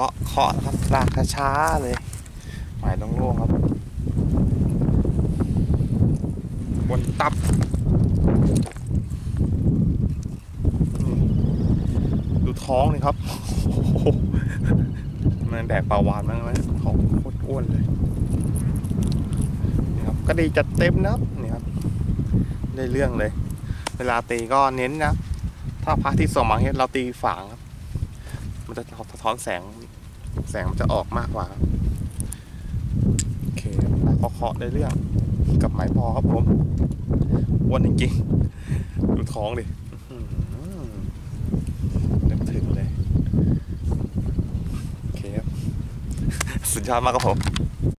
เคาะนะครับลากช้าๆเลยหมายโล่งๆครับวนตับดูท้องนี่ครับมันแดกปลาวานมากเลยท้องโคตรอ้วนเลยนี่ครับก็ดีจัดเต็มนะครับนี่ครับได้เรื่องเลยเวลาตีก็เน้นนะถ้าพระที่ส่องมาเห็นเราตีฝางครับมันจะสะท้อนแสงมันจะออกมากกว่าโอเคเคาะได้เรื่องกับไม้พอครับผมอ้วนจริงๆดูท้องดิเต็มถึงเลยโอเคครับสุดยอดมากครับผม